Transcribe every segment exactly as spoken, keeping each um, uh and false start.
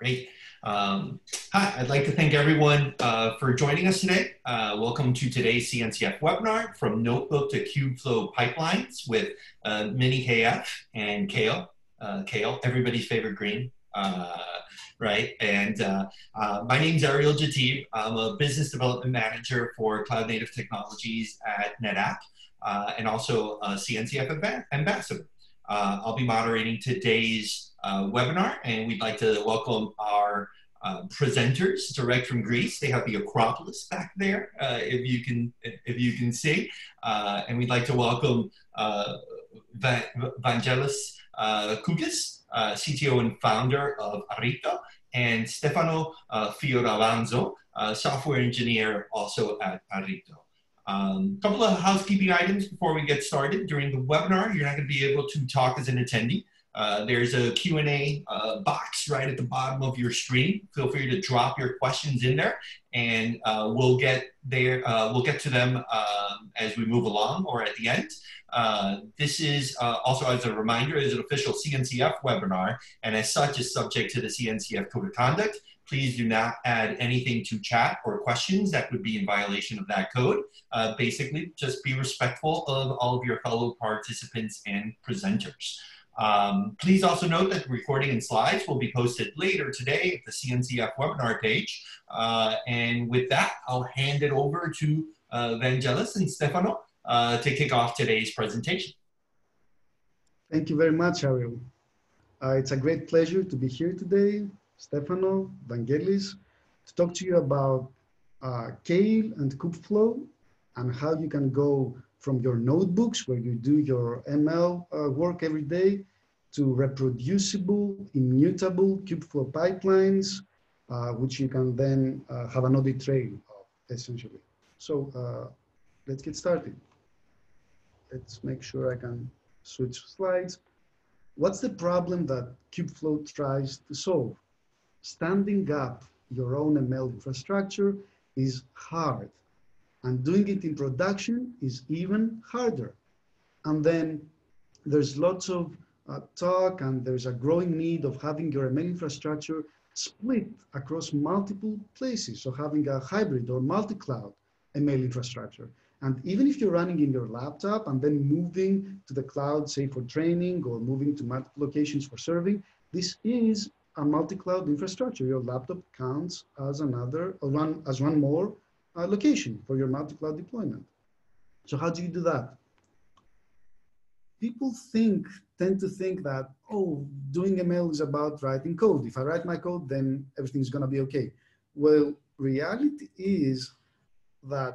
Great. Um, hi, I'd like to thank everyone uh, for joining us today. Uh, welcome to today's C N C F webinar, From Notebook to Kubeflow Pipelines with uh, MiniKF and Kale. Uh, Kale, everybody's favorite green. Uh, right? And uh, uh, my name is Ariel Jatib. I'm a business development manager for cloud native technologies at NetApp uh, and also a C N C F ambassador. Uh, I'll be moderating today's uh, webinar, and we'd like to welcome our uh, presenters direct from Greece. They have the Acropolis back there, uh, if you can if you can see. Uh, and we'd like to welcome uh, Vangelis uh, Koukis, Uh, C T O and founder of Arrikto, and Stefano uh, Fioravanzo, uh, software engineer also at Arrikto. A um, couple of housekeeping items before we get started. During the webinar, you're not going to be able to talk as an attendee. Uh, there's a Q and A uh, box right at the bottom of your screen. Feel free to drop your questions in there, and uh, we'll get there. Uh, we'll get to them uh, as we move along or at the end. Uh, this is uh, also, as a reminder, is an official C N C F webinar, and as such is subject to the C N C F Code of Conduct. Please do not add anything to chat or questions that would be in violation of that code. Uh, basically, just be respectful of all of your fellow participants and presenters. Um, please also note that the recording and slides will be posted later today at the C N C F webinar page. Uh, and with that, I'll hand it over to uh, Vangelis and Stefano uh, to kick off today's presentation. Thank you very much, Ariel. Uh, it's a great pleasure to be here today, Stefano, Vangelis, to talk to you about uh, Kale and Kubeflow and how you can go from your notebooks where you do your M L uh, work every day to reproducible, immutable Kubeflow pipelines, uh, which you can then uh, have an audit trail of, essentially. So uh, let's get started. Let's make sure I can switch slides. What's the problem that Kubeflow tries to solve? Standing up your own M L infrastructure is hard. And doing it in production is even harder. And then there's lots of uh, talk, and there's a growing need of having your M L infrastructure split across multiple places. So having a hybrid or multi-cloud M L infrastructure. And even if you're running in your laptop and then moving to the cloud, say for training, or moving to multiple locations for serving, this is a multi-cloud infrastructure. Your laptop counts as another, or one, as one more Uh, location for your multi-cloud deployment. So how do you do that? People think, tend to think that, oh, doing M L is about writing code. If I write my code, then everything's going to be okay. Well, reality is that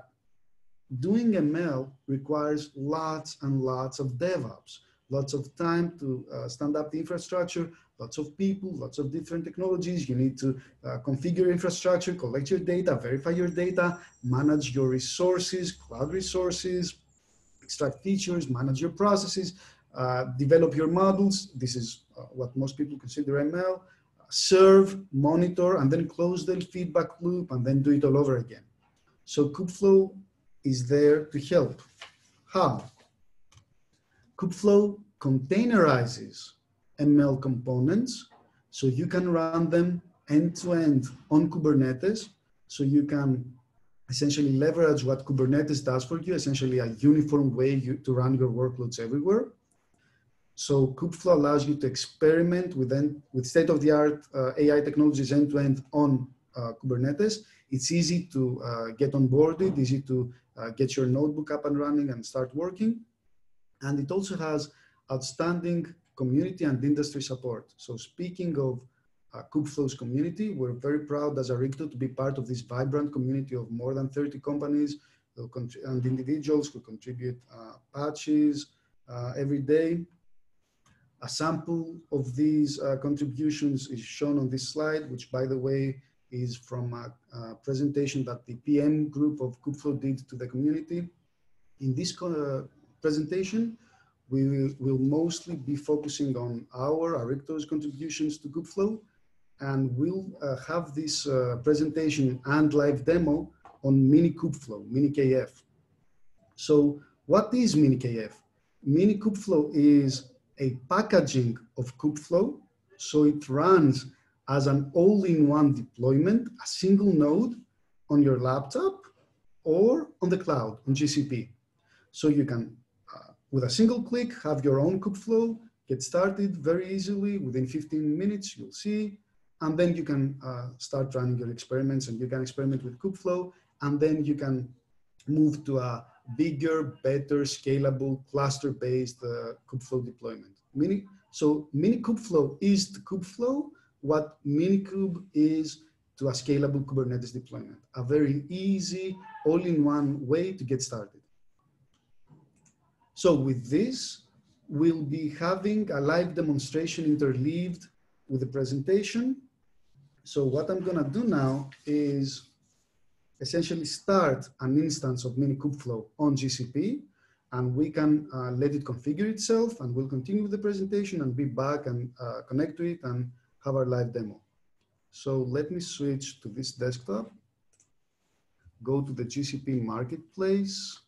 doing M L requires lots and lots of DevOps, lots of time to uh, stand up the infrastructure, lots of people, lots of different technologies. You need to uh, configure infrastructure, collect your data, verify your data, manage your resources, cloud resources, extract features, manage your processes, uh, develop your models. This is uh, what most people consider M L. Uh, serve, monitor, and then close the feedback loop, and then do it all over again. So Kubeflow is there to help. How? Kubeflow containerizes M L components, so you can run them end-to-end on Kubernetes. So you can essentially leverage what Kubernetes does for you, essentially a uniform way you, to run your workloads everywhere. So Kubeflow allows you to experiment with, with state-of-the-art uh, A I technologies end-to-end on uh, Kubernetes. It's easy to uh, get onboarded, easy to uh, get your notebook up and running and start working. And it also has outstanding community and industry support. So speaking of uh, Kubeflow's community, we're very proud as Arrikto to be part of this vibrant community of more than thirty companies and individuals who contribute uh, patches uh, every day. A sample of these uh, contributions is shown on this slide, which, by the way, is from a, a presentation that the P M group of Kubeflow did to the community. In this uh, presentation, we will we'll mostly be focusing on our, Arrikto's contributions to Kubeflow, and we'll uh, have this uh, presentation and live demo on MiniKubeflow, MiniKF. So what is MiniKF? MiniKubeflow is a packaging of Kubeflow, so it runs as an all-in-one deployment, a single node on your laptop or on the cloud, on G C P. So you can, uh, with a single click, have your own Kubeflow, get started very easily. Within fifteen minutes, you'll see. And then you can uh, start running your experiments, and you can experiment with Kubeflow, and then you can move to a bigger, better, scalable, cluster-based uh, Kubeflow deployment. Mini, so MiniKubeflow is to Kubeflow what MiniKube is to a scalable Kubernetes deployment, a very easy, all-in-one way to get started. So with this, we'll be having a live demonstration interleaved with the presentation. So what I'm gonna do now is essentially start an instance of MiniKubeflow on G C P, and we can uh, let it configure itself, and we'll continue with the presentation and be back and uh, connect to it and have our live demo. So let me switch to this desktop, go to the G C P marketplace,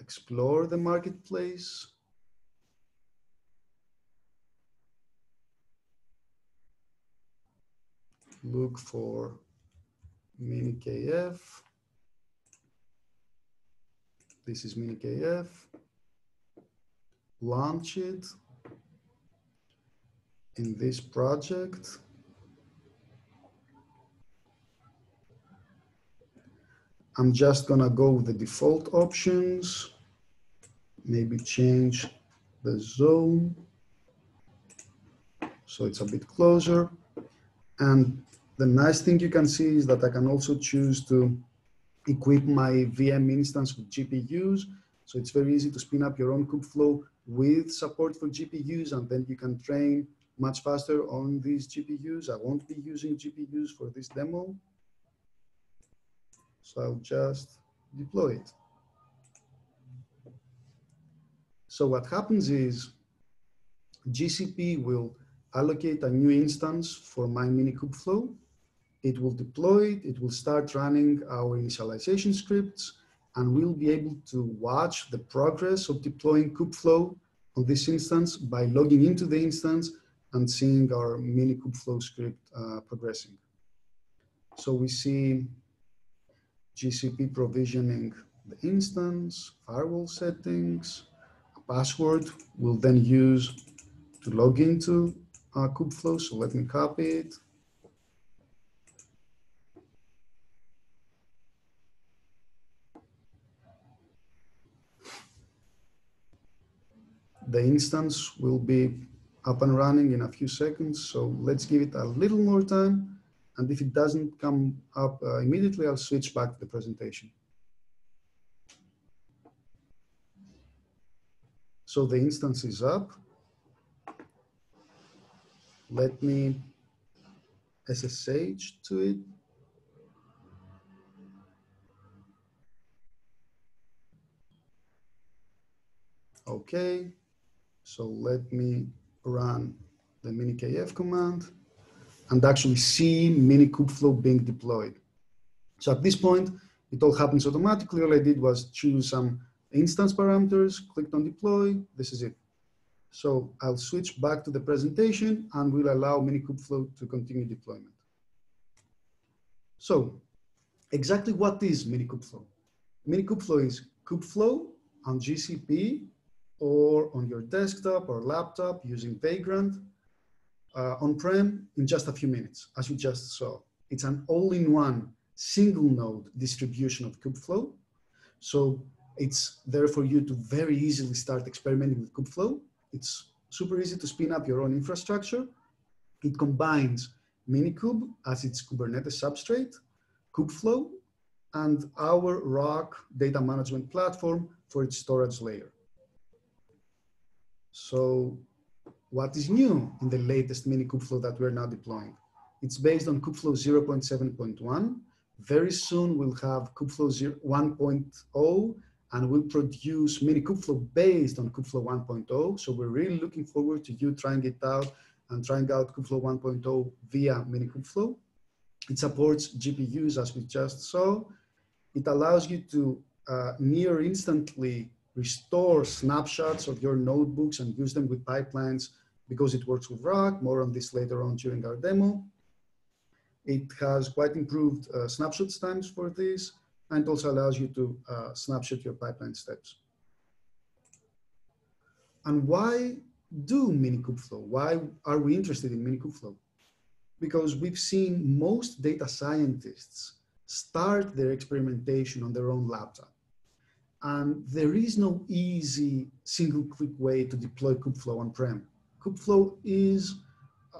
explore the marketplace, look for MiniKF. This is MiniKF. Launch it in this project. I'm just gonna go with the default options, maybe change the zone so it's a bit closer. And the nice thing you can see is that I can also choose to equip my V M instance with G P Us. So it's very easy to spin up your own Kubeflow with support for G P Us, and then you can train much faster on these G P Us. I won't be using G P Us for this demo, so I'll just deploy it. So what happens is G C P will allocate a new instance for my MiniKubeflow. It will deploy it, it will start running our initialization scripts, and we'll be able to watch the progress of deploying Kubeflow on this instance by logging into the instance and seeing our MiniKubeflow script uh, progressing. So we see G C P provisioning the instance, firewall settings, a password we'll then use to log into uh, Kubeflow. So let me copy it. The instance will be up and running in a few seconds, so let's give it a little more time, and if it doesn't come up uh, immediately, I'll switch back to the presentation. So the instance is up. Let me S S H to it. Okay. So let me run the MiniKF command and actually see MiniKubeflow being deployed. So at this point, it all happens automatically. All I did was choose some instance parameters, clicked on deploy. This is it. So I'll switch back to the presentation and we'll allow MiniKubeflow to continue deployment. So exactly what is MiniKubeflow? MiniKubeflow is Kubeflow on G C P or on your desktop or laptop using Vagrant uh, on-prem in just a few minutes, as you just saw. It's an all-in-one single node distribution of Kubeflow. So it's there for you to very easily start experimenting with Kubeflow. It's super easy to spin up your own infrastructure. It combines MiniKube as its Kubernetes substrate, Kubeflow, and our Rok data management platform for its storage layer. So what is new in the latest MiniKubeflow that we're now deploying? It's based on Kubeflow zero point seven point one. Very soon we'll have Kubeflow one point oh, and we'll produce MiniKubeflow based on Kubeflow one point oh. So we're really looking forward to you trying it out and trying out Kubeflow one point oh via MiniKubeflow. It supports G P Us, as we just saw. It allows you to uh, near instantly restore snapshots of your notebooks and use them with pipelines because it works with Rok. More on this later on during our demo. It has quite improved uh, snapshot times for this, and also allows you to uh, snapshot your pipeline steps. And why do MiniKubeflow? Why are we interested in MiniKubeflow? Because we've seen most data scientists start their experimentation on their own laptop. And there is no easy single-click way to deploy Kubeflow on-prem. Kubeflow is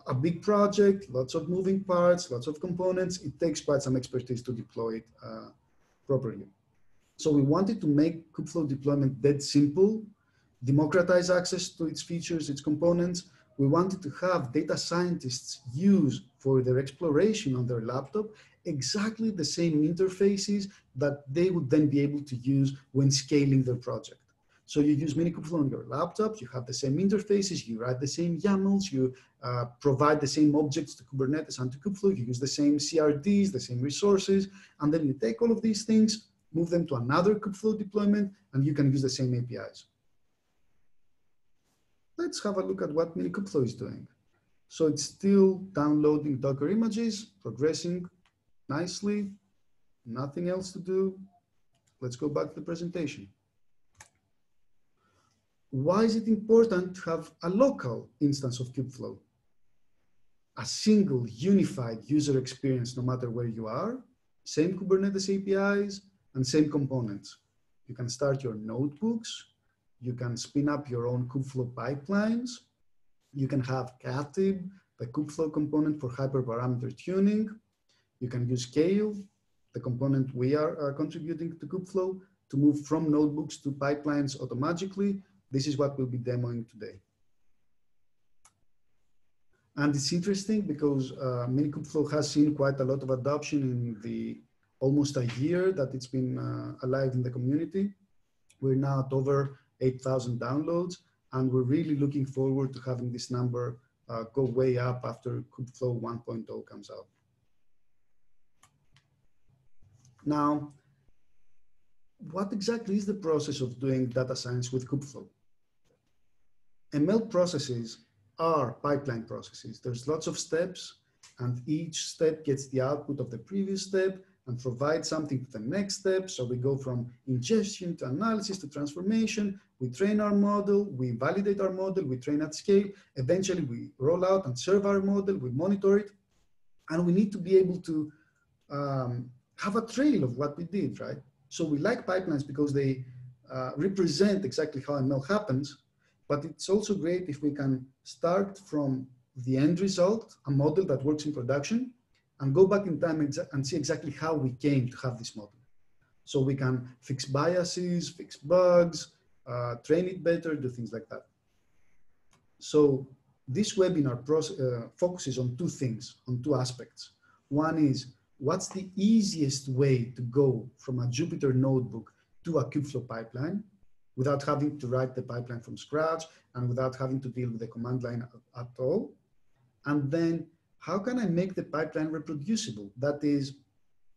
a big project, lots of moving parts, lots of components. It takes quite some expertise to deploy it uh, properly. So we wanted to make Kubeflow deployment that simple, democratize access to its features, its components. We wanted to have data scientists use for their exploration on their laptop exactly the same interfaces that they would then be able to use when scaling their project. So you use MiniKubeflow on your laptop, you have the same interfaces, you write the same YAMLs, you uh, provide the same objects to Kubernetes and to Kubeflow, you use the same C R Ds, the same resources, and then you take all of these things, move them to another Kubeflow deployment, and you can use the same A P Is. Let's have a look at what MiniKubeflow is doing. So it's still downloading Docker images, progressing nicely, nothing else to do. Let's go back to the presentation. Why is it important to have a local instance of Kubeflow? A single unified user experience no matter where you are, same Kubernetes A P Is and same components. You can start your notebooks, you can spin up your own Kubeflow pipelines, you can have Katib, the Kubeflow component for hyperparameter tuning, you can use Kale, the component we are uh, contributing to Kubeflow, to move from notebooks to pipelines automatically. This is what we'll be demoing today. And it's interesting because uh, MiniKubeflow has seen quite a lot of adoption in the almost a year that it's been uh, alive in the community. We're now at over eight thousand downloads, and we're really looking forward to having this number uh, go way up after Kubeflow one point oh comes out. Now, what exactly is the process of doing data science with Kubeflow? M L processes are pipeline processes. There's lots of steps, and each step gets the output of the previous step and provides something to the next step. So we go from ingestion to analysis to transformation. We train our model, we validate our model, we train at scale. Eventually we roll out and serve our model, we monitor it, and we need to be able to um, have a trail of what we did, right? So we like pipelines because they uh, represent exactly how M L happens, but it's also great if we can start from the end result, a model that works in production, and go back in time and see exactly how we came to have this model. So we can fix biases, fix bugs, uh, train it better, do things like that. So this webinar process, uh, focuses on two things, on two aspects. One is, what's the easiest way to go from a Jupyter notebook to a Kubeflow pipeline without having to write the pipeline from scratch and without having to deal with the command line at, at all? And then how can I make the pipeline reproducible? That is,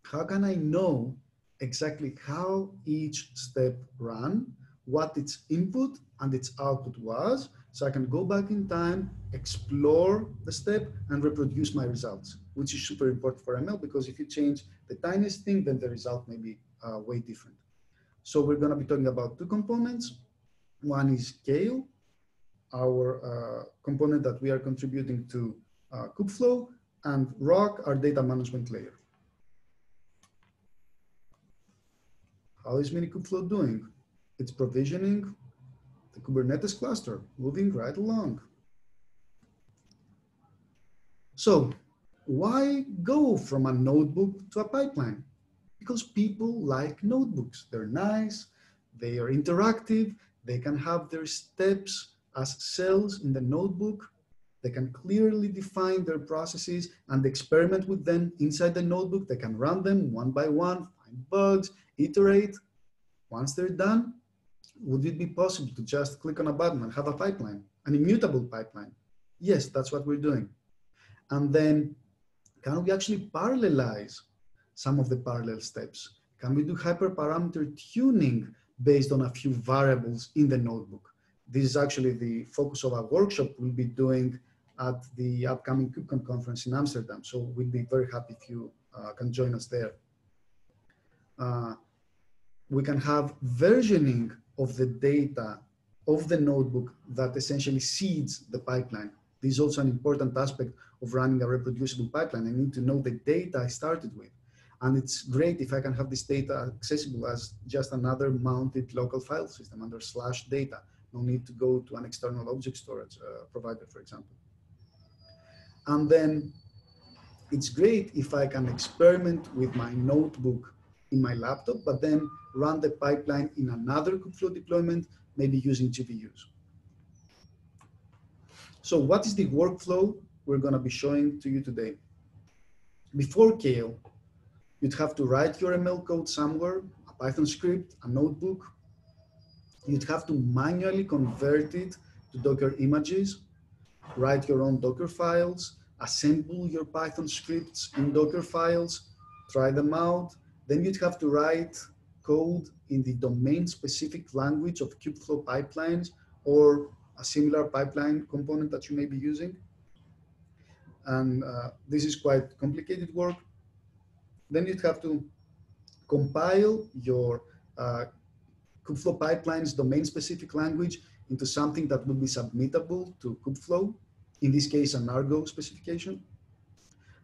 how can I know exactly how each step ran, what its input and its output was, so I can go back in time, explore the step, and reproduce my results, which is super important for M L, because if you change the tiniest thing, then the result may be uh, way different. So we're gonna be talking about two components. One is Kale, our uh, component that we are contributing to uh, Kubeflow, and Rok, our data management layer. How is MiniKubeflow doing? It's provisioning the Kubernetes cluster, moving right along. So why go from a notebook to a pipeline? Because people like notebooks. They're nice, they are interactive, they can have their steps as cells in the notebook, they can clearly define their processes and experiment with them inside the notebook. They can run them one by one, find bugs, iterate. Once they're done, would it be possible to just click on a button and have a pipeline, an immutable pipeline? Yes, that's what we're doing. And then, can we actually parallelize some of the parallel steps? Can we do hyperparameter tuning based on a few variables in the notebook? This is actually the focus of our workshop we'll be doing at the upcoming KubeCon conference in Amsterdam. So we'll be very happy if you uh, can join us there. Uh, we can have versioning of the data of the notebook that essentially seeds the pipeline. This is also an important aspect of running a reproducible pipeline. I need to know the data I started with. And it's great if I can have this data accessible as just another mounted local file system under slash data. No need to go to an external object storage uh, provider, for example. And then it's great if I can experiment with my notebook in my laptop, but then run the pipeline in another Kubeflow deployment, maybe using G P Us. So what is the workflow we're going to be showing to you today? Before Kale, you'd have to write your M L code somewhere, a Python script, a notebook. You'd have to manually convert it to Docker images, write your own Docker files, assemble your Python scripts in Docker files, try them out. Then you'd have to write code in the domain-specific language of Kubeflow pipelines or a similar pipeline component that you may be using. And uh, this is quite complicated work. Then you'd have to compile your uh, Kubeflow pipeline's domain-specific language into something that would be submittable to Kubeflow, in this case, an Argo specification.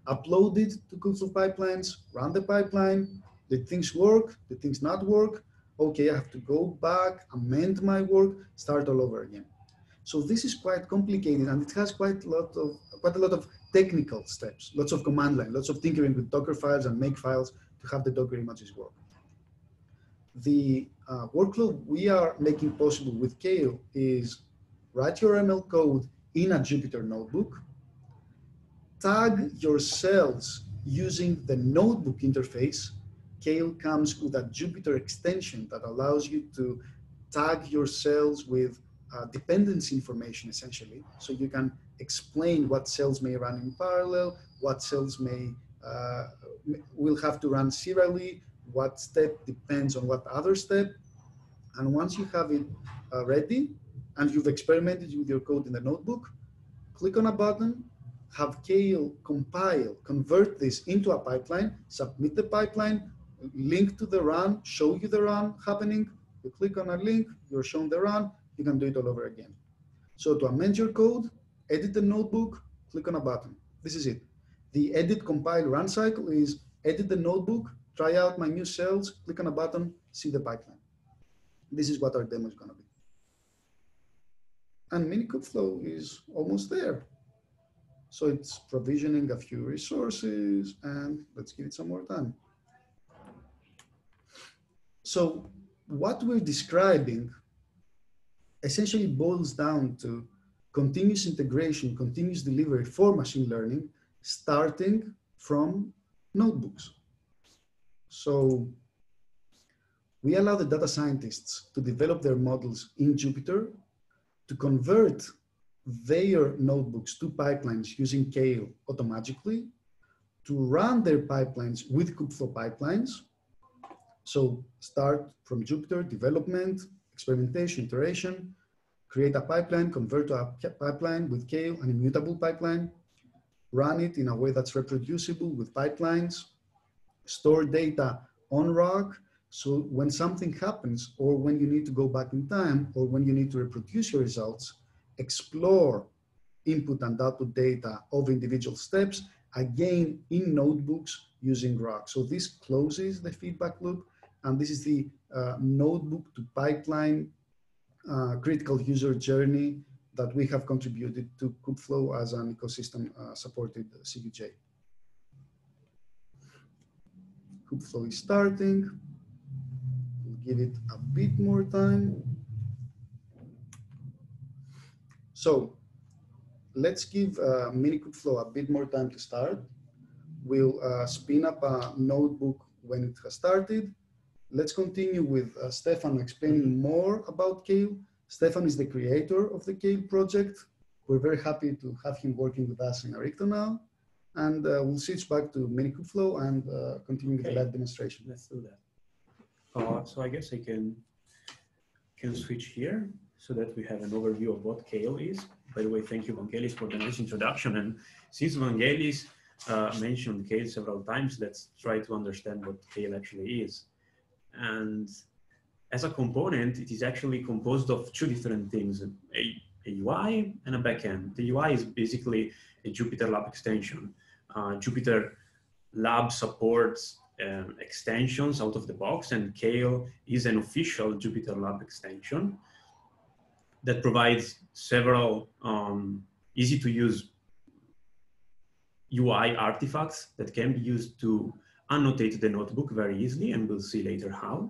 Upload it to Kubeflow pipelines, run the pipeline. Did things work? Did things not work? Okay, I have to go back, amend my work, start all over again. So this is quite complicated, and it has quite a lot of quite a lot of technical steps, lots of command line, lots of tinkering with Docker files and make files to have the Docker images work. The uh, workload we are making possible with Kale is write your M L code in a Jupyter notebook, tag your cells using the notebook interface. Kale comes with a Jupyter extension that allows you to tag your cells with Uh, dependency information, essentially. So you can explain what cells may run in parallel, what cells may uh, will have to run serially, what step depends on what other step. And once you have it uh, ready and you've experimented with your code in the notebook, click on a button, have Kale compile, convert this into a pipeline, submit the pipeline, link to the run, show you the run happening. You click on a link, you're shown the run. You can do it all over again. So to amend your code, edit the notebook, click on a button. This is it. The edit, compile, run cycle is edit the notebook, try out my new cells, click on a button, see the pipeline. This is what our demo is going to be. And MiniKubeflow is almost there. So it's provisioning a few resources, and let's give it some more time. So what we're describing essentially boils down to continuous integration, continuous delivery for machine learning, starting from notebooks. So we allow the data scientists to develop their models in Jupyter, to convert their notebooks to pipelines using Kale automatically, to run their pipelines with Kubeflow pipelines. So start from Jupyter development, experimentation, iteration, create a pipeline, convert to a pipeline with Kale, an immutable pipeline, run it in a way that's reproducible with pipelines, store data on Rok, so when something happens or when you need to go back in time or when you need to reproduce your results, explore input and output data of individual steps, again in notebooks using Rok. So this closes the feedback loop, and this is the Uh, notebook to pipeline uh, critical user journey that we have contributed to Kubeflow as an ecosystem uh, supported C U J. Kubeflow is starting. We'll give it a bit more time. So let's give uh, MiniKubeflow a bit more time to start. We'll uh, spin up a notebook when it has started. Let's continue with uh, Stefano explaining more about Kale. Stefano is the creator of the Kale project. We're very happy to have him working with us in Arrikto now. And uh, we'll switch back to MiniKubeflow and uh, continue okay. with the lab demonstration. Let's do that. Uh, so I guess I can, can switch here. so that we have an overview of what Kale is. By the way, thank you, Vangelis, for the nice introduction. And since Vangelis uh, mentioned Kale several times, let's try to understand what Kale actually is. And as a component, it is actually composed of two different things, a, a U I and a backend. The U I is basically a JupyterLab extension. Uh, JupyterLab supports um, extensions out of the box, and Kale is an official JupyterLab extension that provides several um, easy-to-use U I artifacts that can be used to annotate the notebook very easily, and we'll see later how.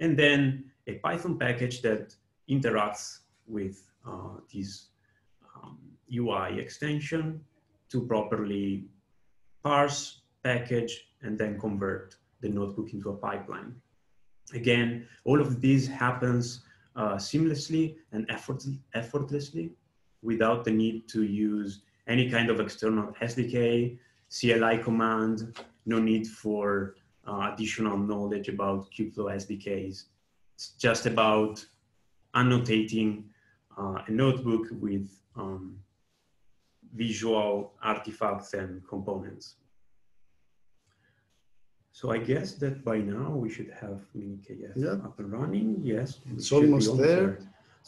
And then a Python package that interacts with uh, this um, U I extension to properly parse, package, and then convert the notebook into a pipeline. Again, all of this happens uh, seamlessly and effortlessly without the need to use any kind of external S D K, C L I command, no need for Uh, additional knowledge about Kubeflow S D Ks. It's just about annotating uh, a notebook with um, visual artifacts and components. So I guess that by now we should have MiniKF yeah. up and running. Yes, it's almost there.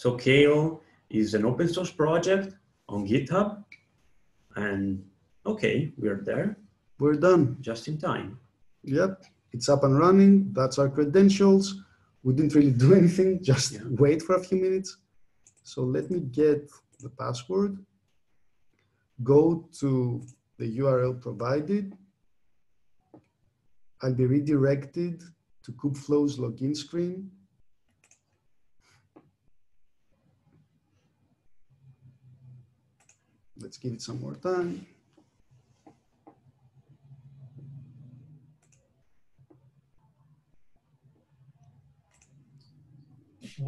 So Kale is an open source project on GitHub, and okay, we're there. We're done. Just in time. Yep, it's up and running. That's our credentials. We didn't really do anything, just yeah. wait for a few minutes. So let me get the password, go to the U R L provided. I'll be redirected to Kubeflow's login screen. Let's give it some more time.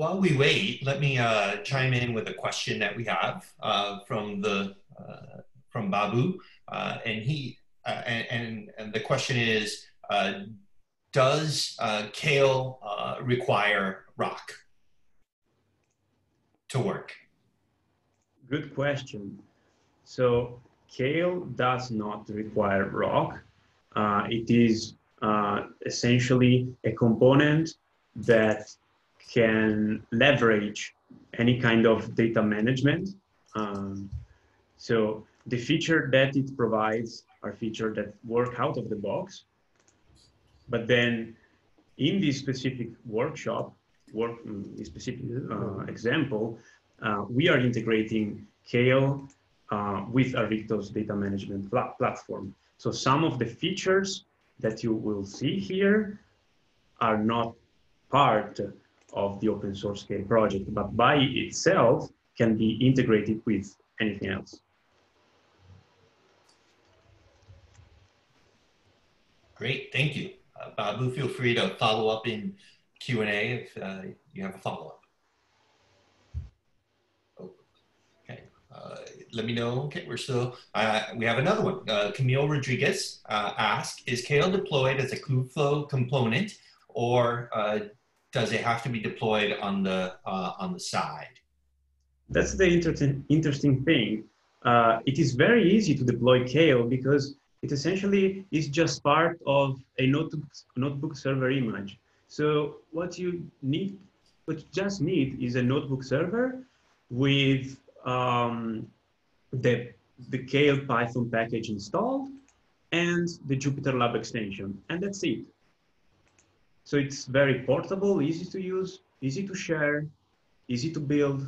While we wait, let me uh, chime in with a question that we have uh, from the uh, from Babu, uh, and he uh, and, and the question is: uh, does uh, Kale uh, require Rok to work? Good question. So Kale does not require Rok. Uh, it is uh, essentially a component that can leverage any kind of data management. Um, so the feature that it provides are features that work out of the box. But then in this specific workshop, work, this specific uh, example, uh, we are integrating Kale uh, with Arrikto's data management pl platform. So some of the features that you will see here are not part of the open source Kale project, but by itself can be integrated with anything else. Great, thank you. Uh, Babu, feel free to follow up in Q and A if uh, you have a follow-up. Oh, okay, uh, let me know, okay, we're still, uh, we have another one. Uh, Camille Rodriguez uh, asks, is Kale deployed as a Kubeflow component or uh, does it have to be deployed on the uh, on the side? That's the interesting interesting thing. Uh, it is very easy to deploy Kale because it essentially is just part of a notebook notebook server image. So what you need, what you just need, is a notebook server with um, the the Kale Python package installed and the JupyterLab extension, and that's it. So it's very portable, easy to use, easy to share, easy to build.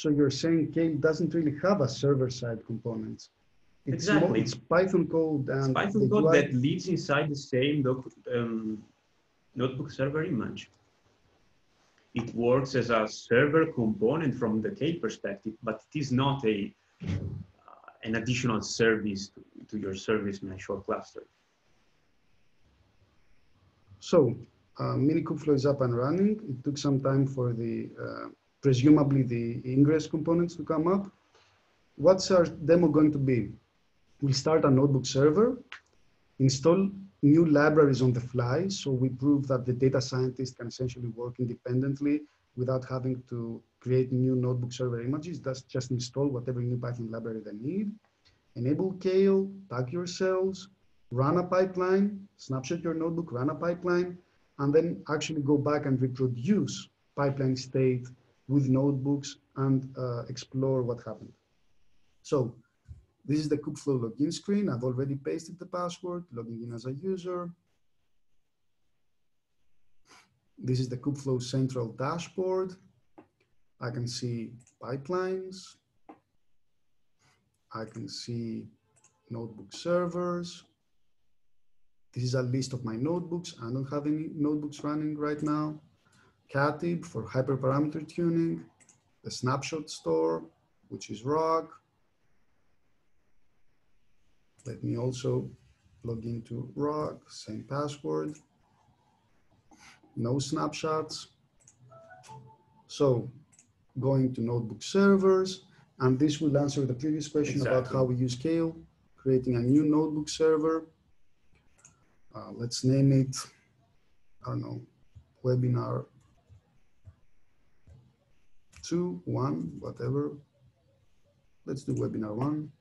So you're saying Kale doesn't really have a server-side component. It's exactly. More, it's Python code and it's Python code U I that lives inside the same doc, um, notebook server image. It works as a server component from the Kale perspective, but it is not a uh, an additional service to, to your service mesh or cluster. So, uh, MiniKubeflow is up and running. It took some time for the, uh, presumably the ingress components to come up. What's our demo going to be? We'll start a notebook server, install new libraries on the fly. So we prove that the data scientist can essentially work independently without having to create new notebook server images, that's just install whatever new Python library they need, enable Kale, tag your cells, run a pipeline, snapshot your notebook, run a pipeline, and then actually go back and reproduce pipeline state with notebooks and uh, explore what happened. So this is the Kubeflow login screen. I've already pasted the password, logging in as a user. This is the Kubeflow central dashboard. I can see pipelines. I can see notebook servers. This is a list of my notebooks. I don't have any notebooks running right now. Katib for hyperparameter tuning, the snapshot store, which is Rok. Let me also log into Rok, same password. No snapshots. So going to notebook servers, and this will answer the previous question exactly. about how we use Kale, creating a new notebook server. Uh, let's name it, I don't know, webinar two, one, whatever. Let's do webinar one.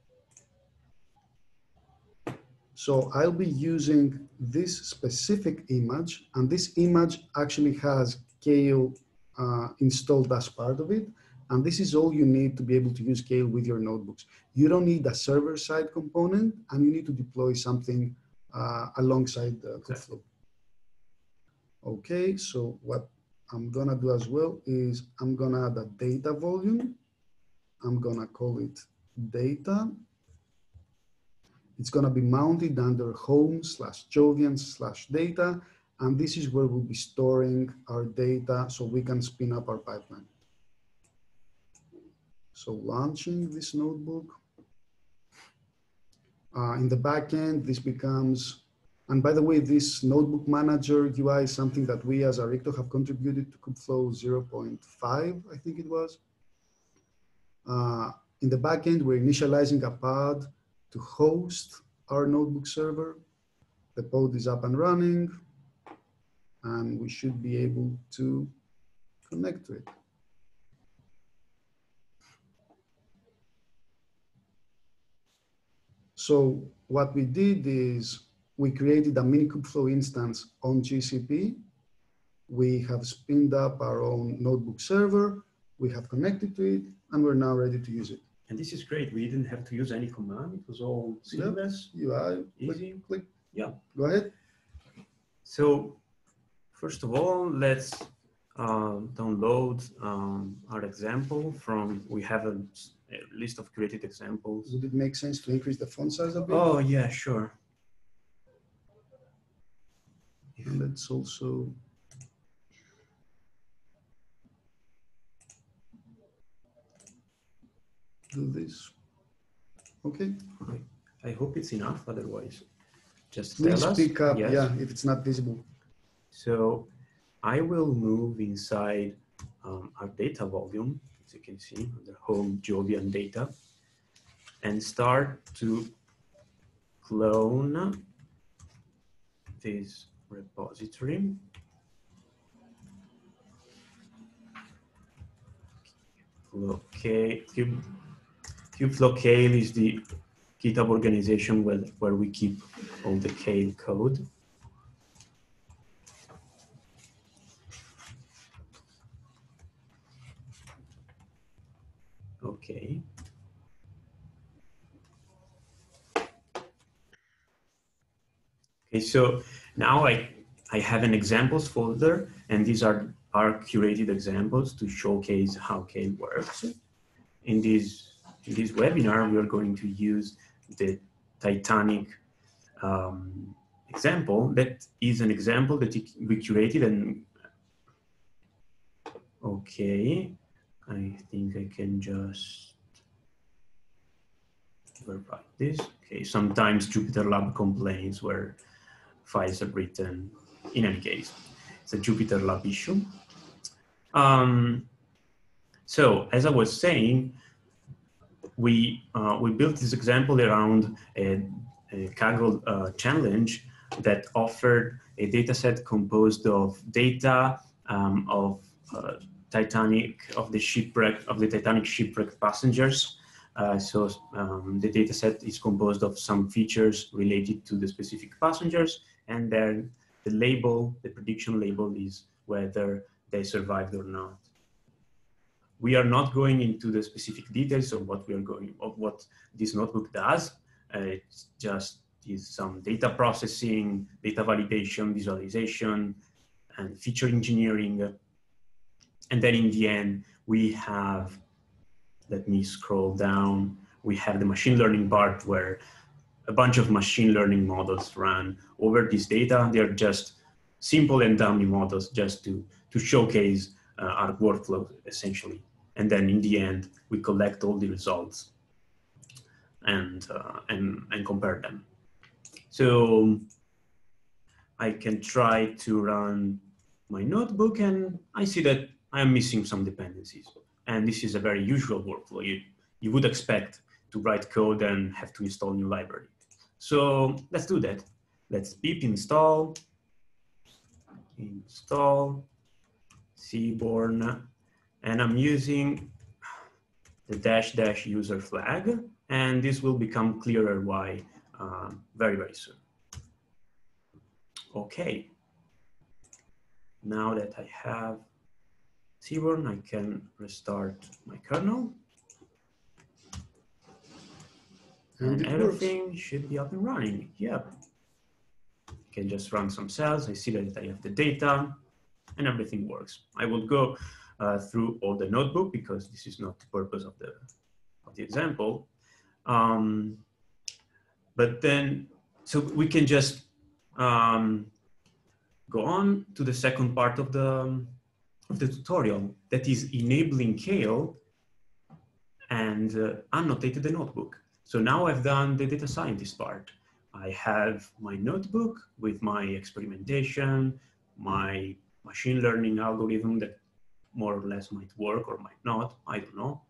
So I'll be using this specific image, and this image actually has Kale uh, installed as part of it. And this is all you need to be able to use Kale with your notebooks. You don't need a server-side component, and you need to deploy something uh, alongside the Kubeflow. Okay, so what I'm gonna do as well is I'm gonna add a data volume. I'm gonna call it data. It's going to be mounted under home slash Jovyan slash data. And this is where we'll be storing our data so we can spin up our pipeline. So launching this notebook. Uh, in the back end, this becomes, and by the way, this notebook manager U I is something that we as Arrikto have contributed to Kubeflow zero point five, I think it was. Uh, in the back end, we're initializing a pod to host our notebook server. The pod is up and running, and we should be able to connect to it. So what we did is we created a MiniKubeflow instance on G C P. We have spinned up our own notebook server. We have connected to it, and we're now ready to use it. And this is great. We didn't have to use any command. It was all seamless. Yeah, easy. Click, click. Yeah. Go ahead. So first of all, let's uh, download um, our example from, we have a list of created examples. Would it make sense to increase the font size a bit? Oh, yeah, sure. And let's also... do this. Okay. I hope it's enough. Otherwise, just tell us. Please pick up. Yes. Yeah, if it's not visible. So I will move inside um, our data volume, as you can see, under home Jovyan data, and start to clone this repository. Okay. Kubeflow Kale is the GitHub organization where, where we keep all the Kale code. Okay. Okay, so now I, I have an examples folder, and these are our curated examples to showcase how Kale works. In these In this webinar, we are going to use the Titanic um, example. That is an example that we curated, and okay, I think I can just overwrite this. Okay, sometimes JupyterLab complains where files are written. In any case, it's a JupyterLab issue. Um, so, as I was saying, We, uh, we built this example around a, a Kaggle uh, challenge that offered a data set composed of data um, of uh, Titanic, of the shipwreck, of the Titanic shipwreck passengers. Uh, so um, the data set is composed of some features related to the specific passengers, and then the label, the prediction label, is whether they survived or not. We are not going into the specific details of what we are going, of what this notebook does. Uh, it's just is some data processing, data validation, visualization, and feature engineering. And then in the end, we have, let me scroll down, we have the machine learning part where a bunch of machine learning models run over this data. They're just simple and dummy models just to, to showcase uh, our workflow, essentially. And then in the end, we collect all the results and, uh, and, and compare them. So I can try to run my notebook, and I see that I'm missing some dependencies. And this is a very usual workflow. You, you would expect to write code and have to install new library. So let's do that. Let's pip install, install Seaborn. And I'm using the dash dash user flag. And this will become clearer why uh, very, very soon. Okay. Now that I have Seaborn, I can restart my kernel. And, and everything works. Should be up and running. Yep. I can just run some cells. I see that I have the data and everything works. I will go uh, through all the notebook because this is not the purpose of the, of the example. Um, but then, so we can just, um, go on to the second part of the, of the tutorial, that is enabling Kale and uh, annotated the notebook. So now I've done the data scientist part. I have my notebook with my experimentation, my machine learning algorithm that more or less might work or might not, I don't know.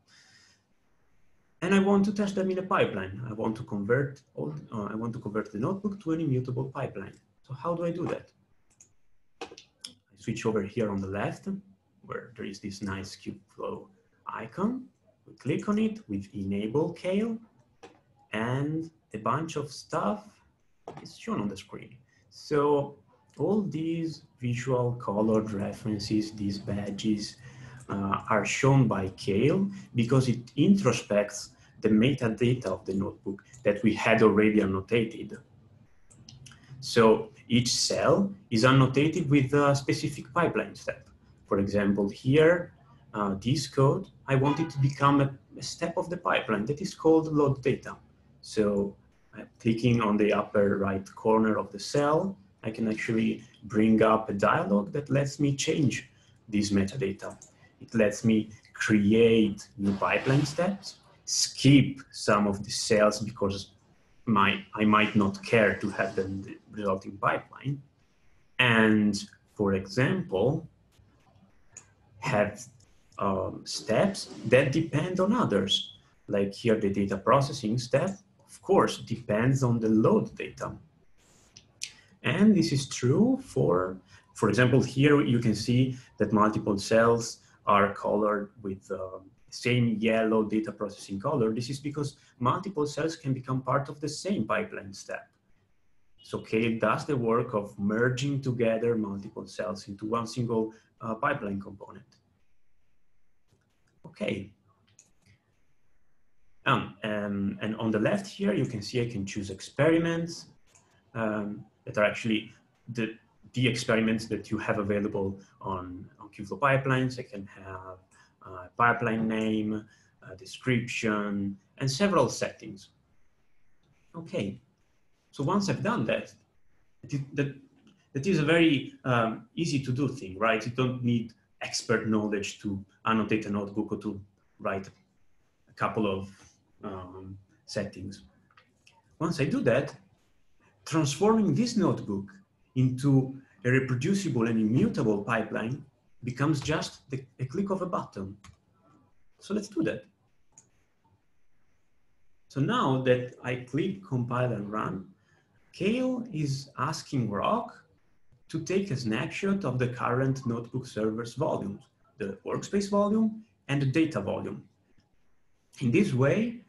And I want to test them in a pipeline. I want to convert, all, uh, I want to convert the notebook to an immutable pipeline. So how do I do that? Switch over here on the left, where there is this nice Kubeflow icon. We click on it with enable Kale, and a bunch of stuff is shown on the screen. So all these visual colored references, these badges, uh, are shown by Kale because it introspects the metadata of the notebook that we had already annotated. So each cell is annotated with a specific pipeline step. For example, here, uh, this code, I want it to become a, a step of the pipeline that is called load data. So uh, clicking on the upper right corner of the cell, I can actually bring up a dialog that lets me change this metadata. It lets me create new pipeline steps, skip some of the cells because My, I might not care to have them the resulting pipeline, and for example, have um, steps that depend on others. Like here, the data processing step, of course, depends on the load data. And this is true for, for example, here you can see that multiple cells are colored with um, same yellow data processing color. This is because multiple cells can become part of the same pipeline step. So Kale does the work of merging together multiple cells into one single uh, pipeline component. Okay. Um, and, and on the left here, you can see I can choose experiments um, that are actually the, the experiments that you have available on, on Kubeflow pipelines. I can have Uh, pipeline name, uh, description, and several settings. Okay, so once I've done that, that, that is a very um, easy to do thing, right? You don't need expert knowledge to annotate a notebook or to write a couple of um, settings. Once I do that, transforming this notebook into a reproducible and immutable pipeline becomes just the, a click of a button. So let's do that. So now that I click compile and run, Kale is asking Rok to take a snapshot of the current notebook server's volumes. the workspace volume and the data volume. In this way,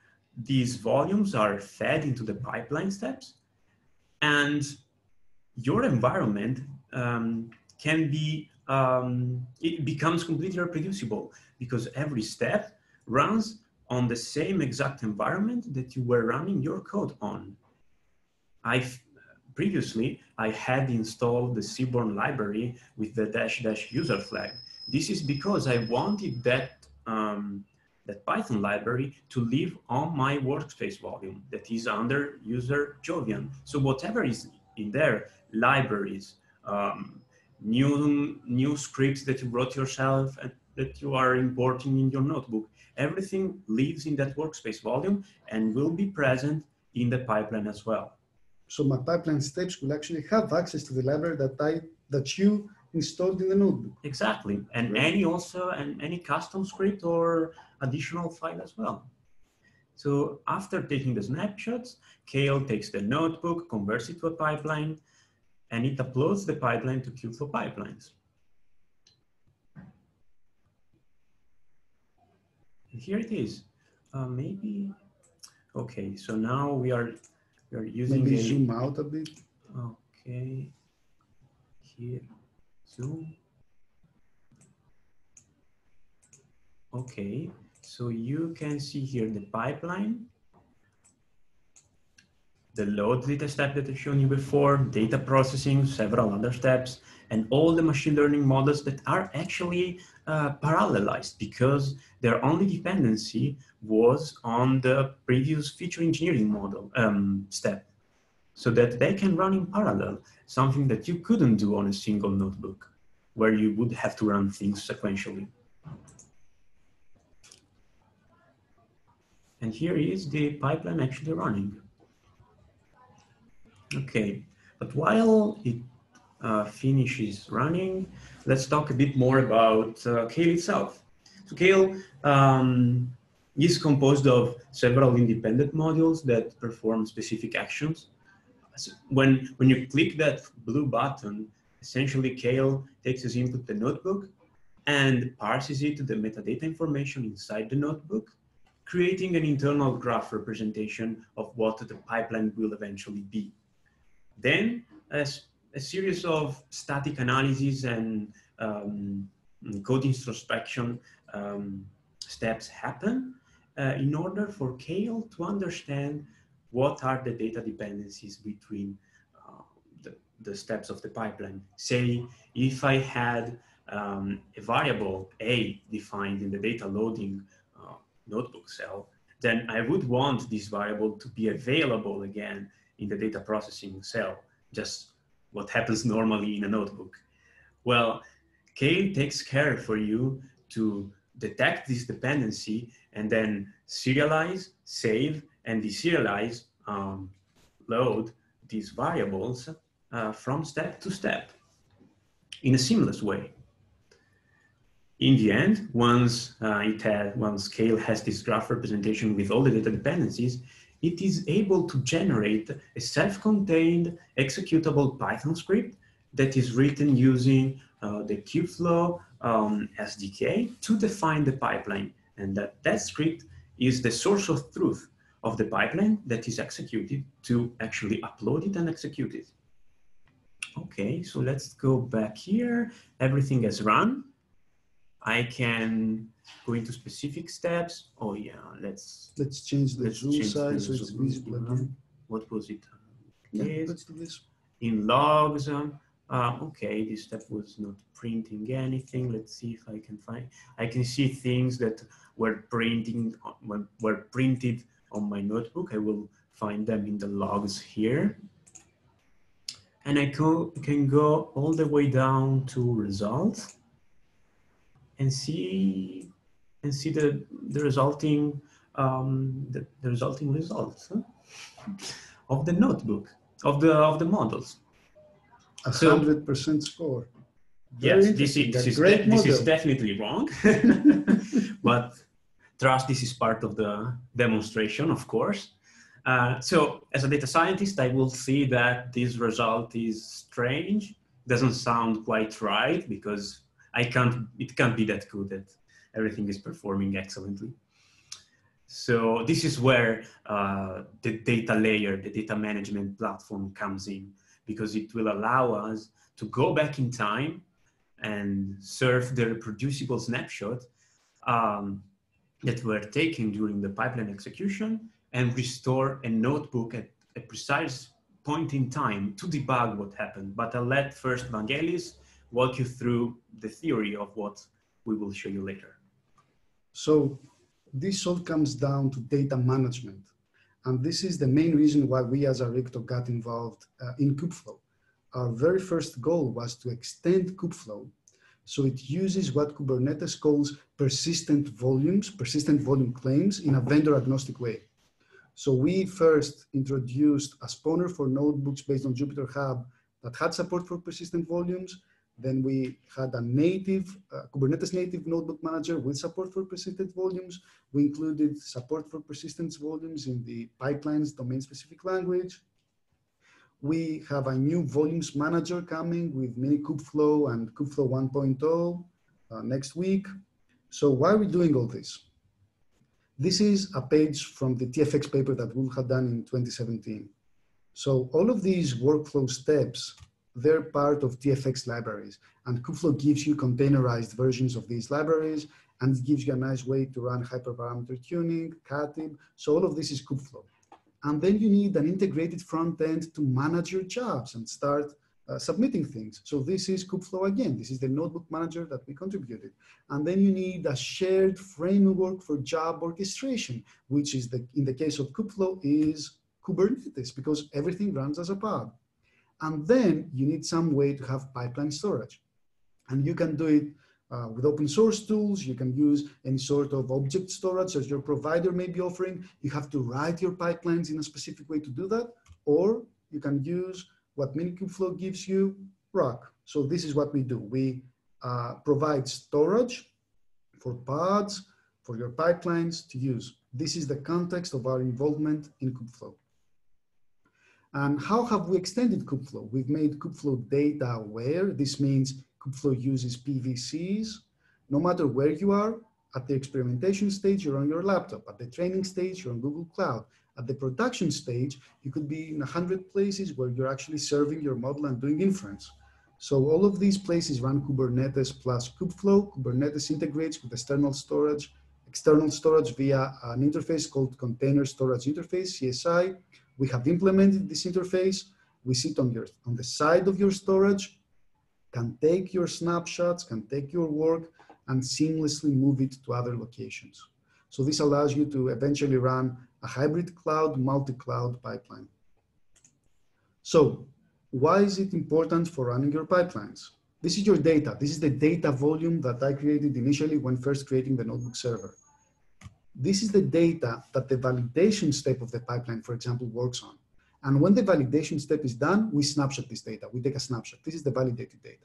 these volumes are fed into the pipeline steps, and your environment um, can be, um, it becomes completely reproducible because every step runs on the same exact environment that you were running your code on. I've previously, I had installed the Seaborn library with the dash dash user flag. This is because I wanted that, um, that Python library to live on my workspace volume that is under user Jovyan. So whatever is in there, libraries, um, new, new scripts that you wrote yourself and that you are importing in your notebook, everything lives in that workspace volume and will be present in the pipeline as well. So my pipeline steps will actually have access to the library that I, that you installed in the notebook. Exactly, and right. any also and any custom script or additional file as well. So after taking the snapshots, Kale takes the notebook, converts it to a pipeline, and it uploads the pipeline to Kubeflow pipelines. And here it is. Uh, maybe okay. So now we are we are using. Maybe a, zoom out a bit. Okay. Here. Zoom. Okay, so you can see here the pipeline, the load data step that I've shown you before, data processing, several other steps, and all the machine learning models that are actually uh, parallelized because their only dependency was on the previous feature engineering model um, step. So that they can run in parallel, something that you couldn't do on a single notebook, where you would have to run things sequentially. And here is the pipeline actually running. Okay, but while it uh, finishes running, let's talk a bit more about uh, Kale itself. So Kale um, is composed of several independent modules that perform specific actions. So when, when you click that blue button, essentially Kale takes as input the notebook and parses it to the metadata information inside the notebook, creating an internal graph representation of what the pipeline will eventually be. Then a, a series of static analysis and um, code introspection um, steps happen uh, in order for Kale to understand what are the data dependencies between uh, the, the steps of the pipeline. Say, if I had um, a variable A defined in the data loading uh, notebook cell, then I would want this variable to be available again in the data processing cell, just what happens normally in a notebook. Well, Kale takes care for you to detect this dependency and then serialize, save, and deserialize, um, load these variables uh, from step to step in a seamless way. In the end, once uh, it has, once Kale has this graph representation with all the data dependencies, it is able to generate a self-contained executable Python script that is written using uh, the Kubeflow um, S D K to define the pipeline. And that, that script is the source of truth of the pipeline that is executed to actually upload it and execute it. Okay, so let's go back here. Everything has run. I can go into specific steps. Oh yeah, let's let's change the let's zoom change size so it's visible again. What was it? Yeah, let's do this. In logs. Um, uh, okay, this step was not printing anything. Let's see if I can find. I can see things that were printing were, were printed on my notebook. I will find them in the logs here. And I co can go all the way down to results and see and see the, the resulting um, the, the resulting results huh? of the notebook, of the of the models. A hundred percent score. Very yes, this is this is, great this is definitely wrong. But trust, this is part of the demonstration, of course. Uh, so as a data scientist, I will see that this result is strange, doesn't sound quite right because I can't, it can't be that good that everything is performing excellently. So this is where uh, the data layer, the data management platform comes in, because it will allow us to go back in time and serve the reproducible snapshot um, that were taken during the pipeline execution, and restore a notebook at a precise point in time to debug what happened. But I'll let first Vangelis walk you through the theory of what we will show you later. So this all comes down to data management. And this is the main reason why we as Arrikto got involved uh, in Kubeflow. Our very first goal was to extend Kubeflow so it uses what Kubernetes calls persistent volumes, persistent volume claims in a vendor agnostic way. So we first introduced a spawner for notebooks based on JupyterHub that had support for persistent volumes. Then we had a native, uh, Kubernetes native notebook manager with support for persistent volumes. We included support for persistent volumes in the pipeline's domain-specific language. We have a new volumes manager coming with MiniKubeflow and Kubeflow one point oh uh, next week. So why are we doing all this? This is a page from the T F X paper that we had done in twenty seventeen. So all of these workflow steps, they're part of T F X libraries, and Kubeflow gives you containerized versions of these libraries, and it gives you a nice way to run hyperparameter tuning, Katib. So all of this is Kubeflow. And then you need an integrated front end to manage your jobs and start uh, submitting things. So this is Kubeflow again. This is the notebook manager that we contributed. And then you need a shared framework for job orchestration, which is the, in the case of Kubeflow is Kubernetes, because everything runs as a pod. And then you need some way to have pipeline storage. And you can do it uh, with open source tools. You can use any sort of object storage as your provider may be offering. You have to write your pipelines in a specific way to do that. Or you can use what MiniKubeflow gives you, Rok. So this is what we do. We uh, provide storage for pods, for your pipelines to use. This is the context of our involvement in Kubeflow. And how have we extended Kubeflow? We've made Kubeflow data aware. This means Kubeflow uses P V Cs. No matter where you are, at the experimentation stage, you're on your laptop. At the training stage, you're on Google Cloud. At the production stage, you could be in a hundred places where you're actually serving your model and doing inference. So all of these places run Kubernetes plus Kubeflow. Kubernetes integrates with external storage, external storage via an interface called Container Storage Interface, C S I. We have implemented this interface. We sit on, your, on the side of your storage, can take your snapshots, can take your work, and seamlessly move it to other locations. So this allows you to eventually run a hybrid cloud, multi-cloud pipeline. So why is it important for running your pipelines? This is your data. This is the data volume that I created initially when first creating the notebook server. This is the data that the validation step of the pipeline, for example, works on. And when the validation step is done, we snapshot this data. We take a snapshot. This is the validated data.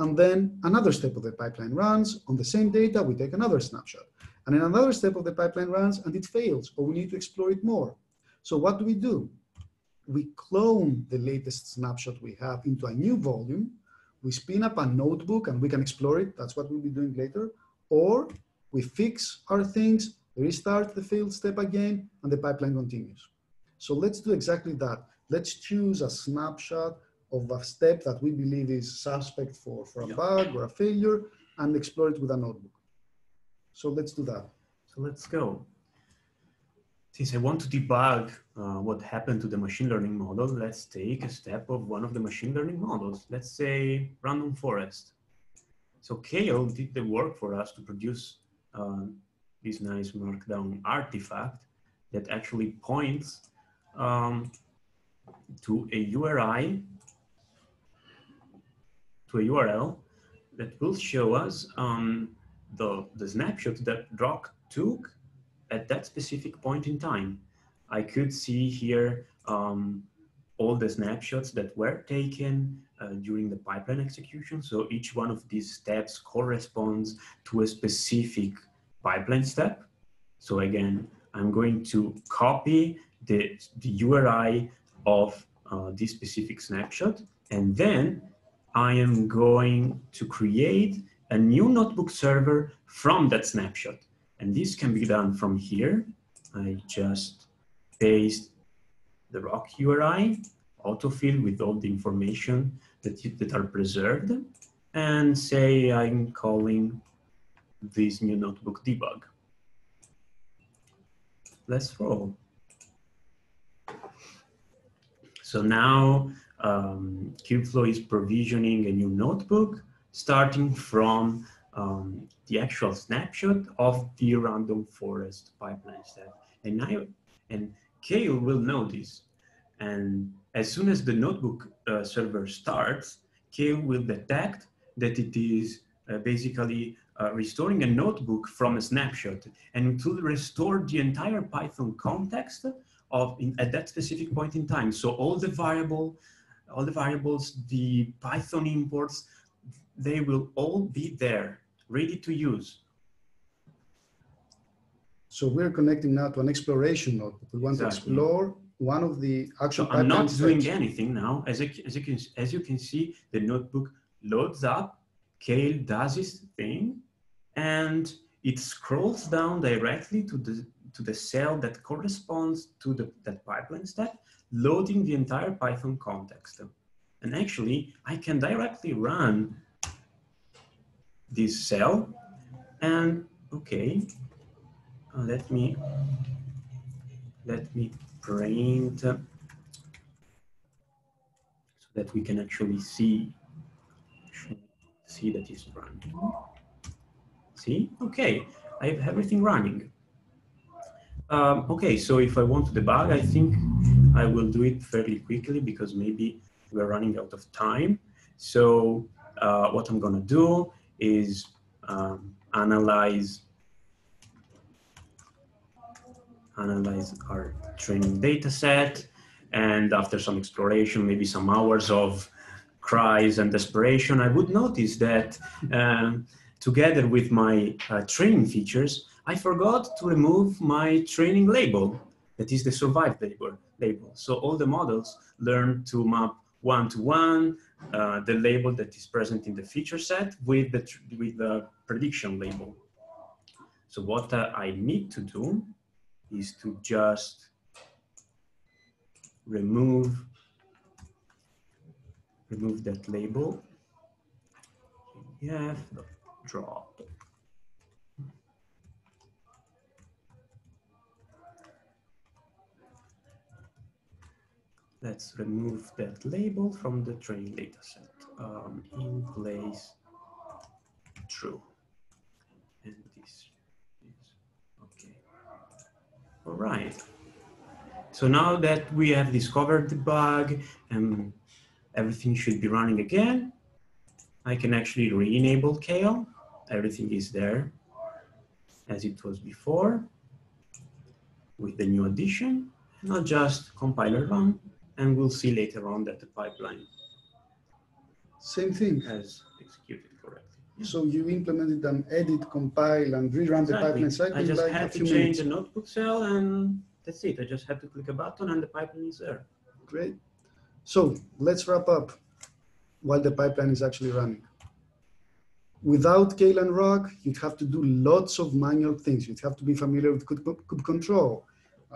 And then another step of the pipeline runs. On the same data, we take another snapshot. And then another step of the pipeline runs and it fails, or we need to explore it more. So what do we do? We clone the latest snapshot we have into a new volume. We spin up a notebook and we can explore it. That's what we'll be doing later. Or we fix our things, restart the failed step again, and the pipeline continues. So let's do exactly that. Let's choose a snapshot of a step that we believe is suspect for, for a yeah. bug or a failure, and explore it with a notebook. So let's do that. So let's go. Since I want to debug uh, what happened to the machine learning model, let's take a step of one of the machine learning models. Let's say random forest. So Kale did the work for us to produce uh, this nice markdown artifact that actually points um, to a U R I, to a U R L that will show us um, the, the snapshot that Rok took at that specific point in time. I could see here um, all the snapshots that were taken uh, during the pipeline execution. So each one of these steps corresponds to a specific pipeline step. So again, I'm going to copy the, the U R I of uh, this specific snapshot, and then I am going to create a new notebook server from that snapshot. And this can be done from here. I just paste the Rok U R I, autofill with all the information that, you, that are preserved, and say I'm calling this new notebook debug. Let's roll. So now um, Kubeflow is provisioning a new notebook starting from um, the actual snapshot of the random forest pipeline step. And I, and Kale will know this. And as soon as the notebook uh, server starts, Kale will detect that it is uh, basically uh, restoring a notebook from a snapshot, and it will restore the entire Python context of in, at that specific point in time. So all the variable, all the variables, the Python imports, they will all be there, ready to use. So we're connecting now to an exploration notebook. We want exactly. to explore one of the actual. So I'm not doing steps. anything now. As, I, as, you can, as you can see, the notebook loads up, Kale does his thing, and it scrolls down directly to the, to the cell that corresponds to the, that pipeline step, loading the entire Python context. And actually, I can directly run this cell, and okay, uh, let me, let me print uh, so that we can actually see see that it's running. See, okay, I have everything running. Um, okay, so if I want to debug, I think I will do it fairly quickly because maybe we're running out of time. So uh, what I'm gonna do is um, analyze analyze our training data set, and after some exploration, maybe some hours of cries and desperation, I would notice that um, together with my uh, training features, I forgot to remove my training label, that is the survive label. So all the models learn to map one-to-one, -one, uh, the label that is present in the feature set with the, tr with the prediction label. So what uh, I need to do is to just remove remove that label. Yeah, drop. Let's remove that label from the training data set. Um, in place, true. And this is okay. All right. So now that we have discovered the bug and everything should be running again, I can actually re-enable Kale. Everything is there as it was before with the new addition. And I'll just compile and run, and we'll see later on that the pipeline same thing has executed correctly. Yeah. So you implemented an edit, compile, and rerun exactly. the pipeline cycle. I just had to change minutes. the notebook cell, and that's it. I just had to click a button, and the pipeline is there. Great. So let's wrap up while the pipeline is actually running. Without Kale and Rok, you'd have to do lots of manual things. You'd have to be familiar with kube control,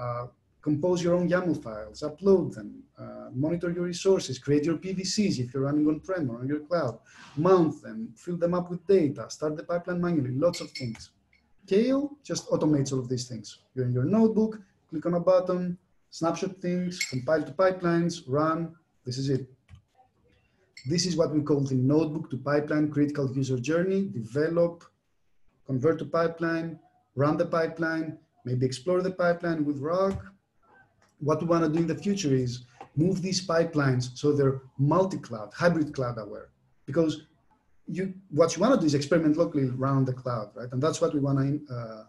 uh, compose your own YAML files, upload them, uh, monitor your resources, create your P V Cs if you're running on-prem or on your cloud, mount them, fill them up with data, start the pipeline manually, lots of things. Kale just automates all of these things. You're in your notebook, click on a button, snapshot things, compile to pipelines, run, this is it. This is what we call the notebook to pipeline critical user journey. Develop, convert to pipeline, run the pipeline, maybe explore the pipeline with Rok. What we want to do in the future is move these pipelines so they're multi-cloud, hybrid cloud aware. Because you, what you want to do is experiment locally around the cloud, right? And that's what we want to, uh,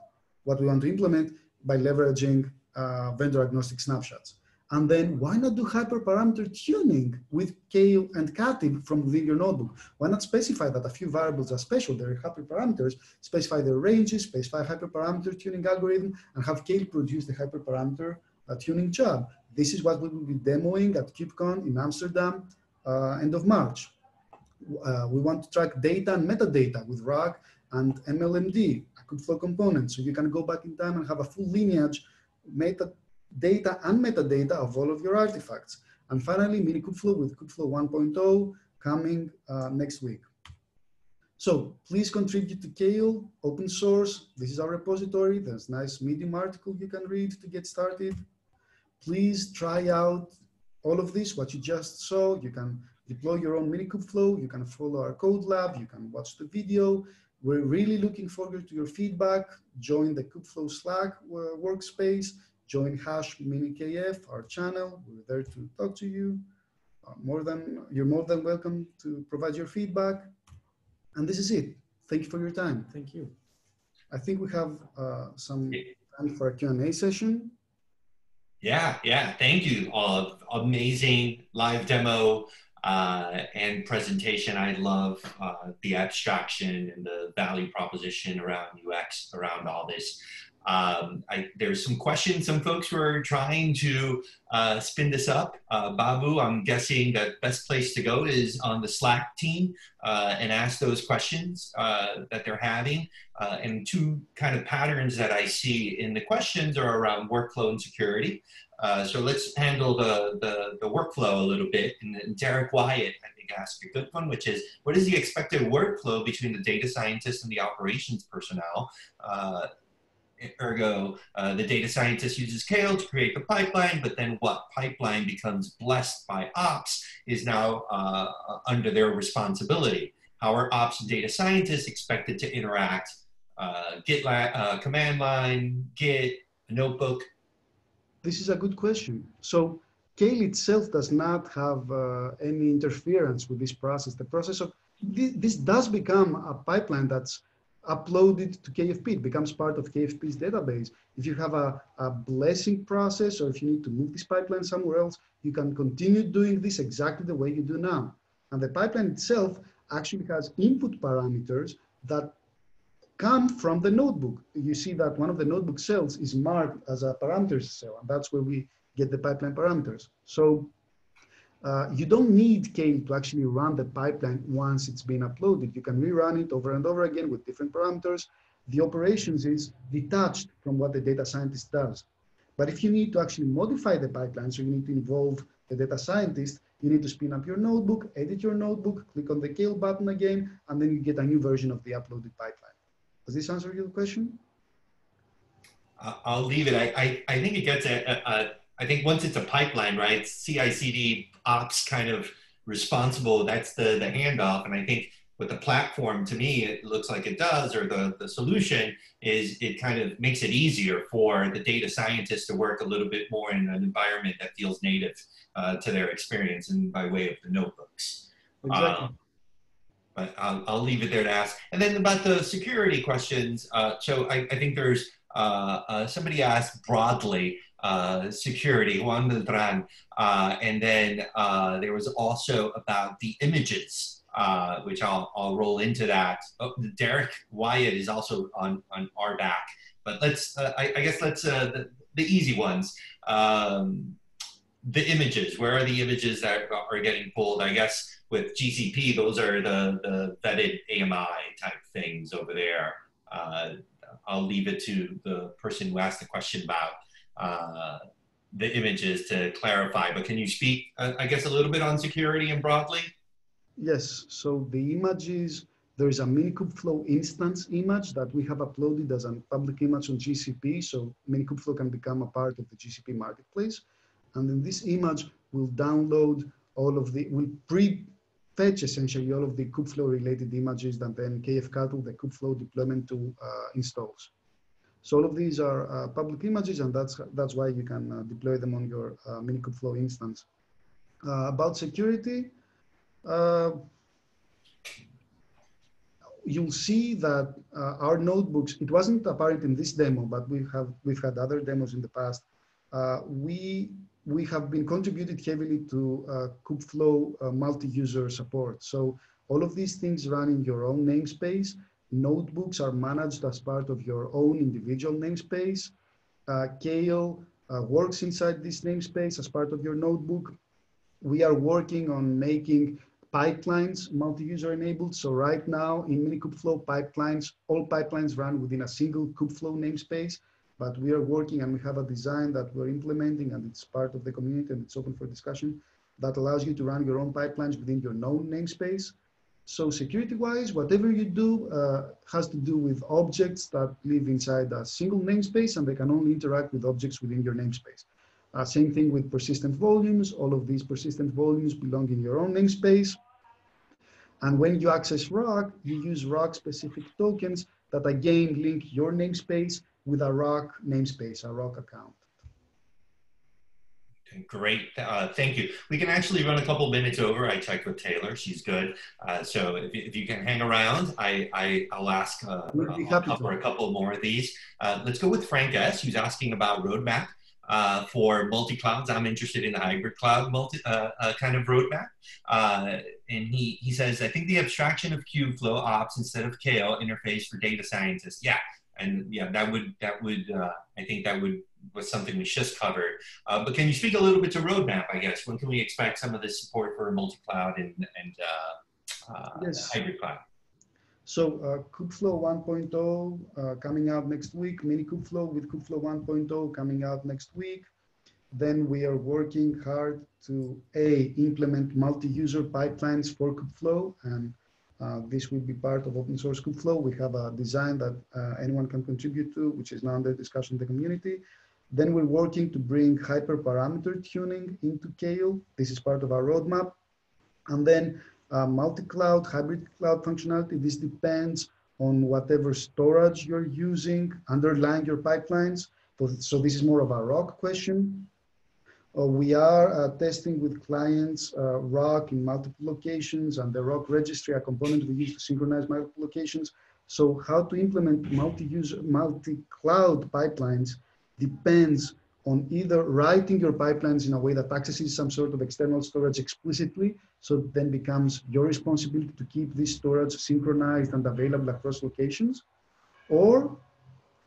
what we want to implement by leveraging uh, vendor-agnostic snapshots. And then why not do hyperparameter tuning with Kale and Katib from within your notebook? Why not specify that a few variables are special, they're hyperparameters, specify their ranges, specify hyperparameter tuning algorithm, and have Kale produce the hyperparameter a tuning job. This is what we will be demoing at KubeCon in Amsterdam, uh, end of March. uh, we want to track data and metadata with Rok and M L M D, a Kubeflow component. So you can go back in time and have a full lineage, meta data and metadata of all of your artifacts. And finally, mini Kubeflow with Kubeflow one point oh coming uh, next week. So please contribute to Kale, open source. This is our repository. There's a nice Medium article you can read to get started. Please try out all of this, what you just saw. You can deploy your own mini Kubeflow. You can follow our code lab. You can watch the video. We're really looking forward to your feedback. Join the Kubeflow Slack workspace. Join Hash MiniKF, our channel. We're there to talk to you. Uh, more than, you're more than welcome to provide your feedback. And this is it. Thank you for your time. Thank you. I think we have uh, some time for a Q and A session. Yeah, yeah. Thank you all. Amazing live demo uh, and presentation. I love uh, the abstraction and the value proposition around U X, around all this. Um, I, there's some questions. Some folks were trying to uh, spin this up. Uh, Babu, I'm guessing the best place to go is on the Slack team uh, and ask those questions uh, that they're having. Uh, and two kind of patterns that I see in the questions are around workflow and security. Uh, so let's handle the, the, the workflow a little bit. And, and Derek Wyatt, I think, asked a good one, which is, what is the expected workflow between the data scientist and the operations personnel? Uh, Ergo, uh, the data scientist uses Kale to create the pipeline, but then what pipeline becomes blessed by ops is now uh, under their responsibility. How are ops and data scientists expected to interact? Uh, Git la uh, command line, Git, notebook? This is a good question. So Kale itself does not have uh, any interference with this process. The process of this, this does become a pipeline that's uploaded to K F P, it becomes part of K F P's database. If you have a, a blessing process, or if you need to move this pipeline somewhere else, you can continue doing this exactly the way you do now. And the pipeline itself actually has input parameters that come from the notebook. You see that one of the notebook cells is marked as a parameters cell, and that's where we get the pipeline parameters. So uh, you don't need Kale to actually run the pipeline once it's been uploaded. You can rerun it over and over again with different parameters. The operations is detached from what the data scientist does. But if you need to actually modify the pipeline, so you need to involve the data scientist, you need to spin up your notebook, edit your notebook, click on the Kale button again, and then you get a new version of the uploaded pipeline. Does this answer your question? I'll leave it. I, I, I think it gets a, a, a I think once it's a pipeline, right, C I C D ops kind of responsible, that's the, the handoff. And I think with the platform, to me, it looks like it does, or the, the solution is it kind of makes it easier for the data scientist to work a little bit more in an environment that feels native uh, to their experience and by way of the notebooks. Exactly. Um, but I'll, I'll leave it there to ask. And then about the security questions, uh, so I, I think there's uh, uh, somebody asked broadly, Uh, security, Juan Beltran, uh, and then uh, there was also about the images, uh, which I'll, I'll roll into that. Oh, Derek Wyatt is also on, on our back, but let's, uh, I, I guess let's, uh, the, the easy ones. Um, the images, where are the images that are getting pulled? I guess with G C P, those are the, the vetted A M I type things over there. Uh, I'll leave it to the person who asked the question about Uh, the images to clarify, but can you speak, uh, I guess, a little bit on security and broadly? Yes, so the images, there's a MiniKubeflow instance image that we have uploaded as a public image on G C P, so MiniKubeflow can become a part of the G C P marketplace. And then this image will download all of the, will pre-fetch essentially all of the Kubeflow related images that then KFctl, the Kubeflow deployment tool, uh, installs. So all of these are uh, public images, and that's, that's why you can uh, deploy them on your uh, MiniKubeflow instance. Uh, about security, uh, you'll see that uh, our notebooks, it wasn't apparent in this demo, but we have, we've had other demos in the past. Uh, we, we have been contributed heavily to uh, Kubeflow uh, multi-user support. So all of these things run in your own namespace. Notebooks are managed as part of your own individual namespace. Uh, Kale uh, works inside this namespace as part of your notebook. We are working on making pipelines multi-user enabled. So right now in MiniKubeFlow pipelines, all pipelines run within a single Kubeflow namespace, but we are working and we have a design that we're implementing and it's part of the community and it's open for discussion that allows you to run your own pipelines within your known namespace. So security-wise, whatever you do uh, has to do with objects that live inside a single namespace and they can only interact with objects within your namespace. Uh, same thing with persistent volumes. All of these persistent volumes belong in your own namespace. And when you access Rok, you use Rok-specific tokens that again link your namespace with a Rok namespace, a Rok account. Great, uh, thank you. We can actually run a couple minutes over. I checked with Taylor, she's good. Uh, so if, if you can hang around, I, I, I'll ask uh, I'll cover a couple more of these. Uh, let's go with Frank S, who's asking about roadmap uh, for multi-clouds. I'm interested in the hybrid cloud multi, uh, uh, kind of roadmap. Uh, and he, he says, I think the abstraction of Kubeflow ops instead of Kale interface for data scientists. Yeah, and yeah, that would, that would uh, I think that would was something we just covered. Uh, but can you speak a little bit to roadmap, I guess? When can we expect some of this support for multi-cloud and, and uh, uh, yes. hybrid cloud? So uh, Kubeflow one point oh uh, coming out next week, mini Kubeflow with Kubeflow one point oh coming out next week. Then we are working hard to A, implement multi-user pipelines for Kubeflow, and uh, this will be part of open source Kubeflow. We have a design that uh, anyone can contribute to, which is now under discussion in the community. Then we're working to bring hyperparameter tuning into Kale. This is part of our roadmap. And then uh, multi-cloud, hybrid cloud functionality. This depends on whatever storage you're using underlying your pipelines. So this is more of a Rok question. Uh, we are uh, testing with clients uh, Rok in multiple locations and the Rok registry, a component we use to synchronize multiple locations. So how to implement multi-user, multi-cloud pipelines depends on either writing your pipelines in a way that accesses some sort of external storage explicitly, so it then becomes your responsibility to keep this storage synchronized and available across locations. Or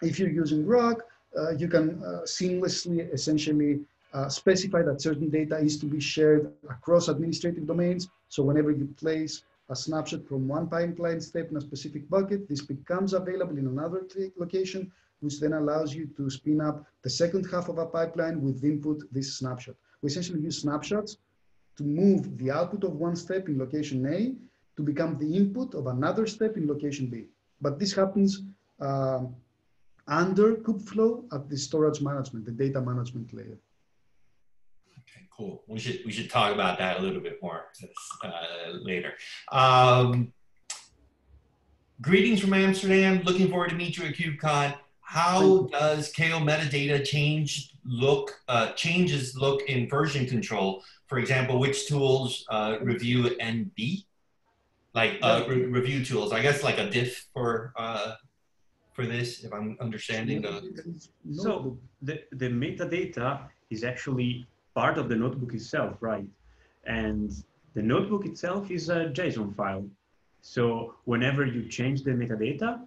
if you're using Rok, uh, you can uh, seamlessly, essentially uh, specify that certain data is to be shared across administrative domains. So whenever you place a snapshot from one pipeline step in a specific bucket, this becomes available in another location, which then allows you to spin up the second half of a pipeline with input this snapshot. We essentially use snapshots to move the output of one step in location A to become the input of another step in location B. But this happens uh, under Kubeflow at the storage management, the data management layer. Okay, cool. We should, we should talk about that a little bit more uh, later. Um, greetings from Amsterdam. Looking forward to meet you at KubeCon. How does Kale metadata change look, uh, changes look in version control? For example, which tools uh, review N B? Like uh, re review tools, I guess like a diff for, uh, for this, if I'm understanding. The... So the, the metadata is actually part of the notebook itself, right? And the notebook itself is a JSON file. So whenever you change the metadata,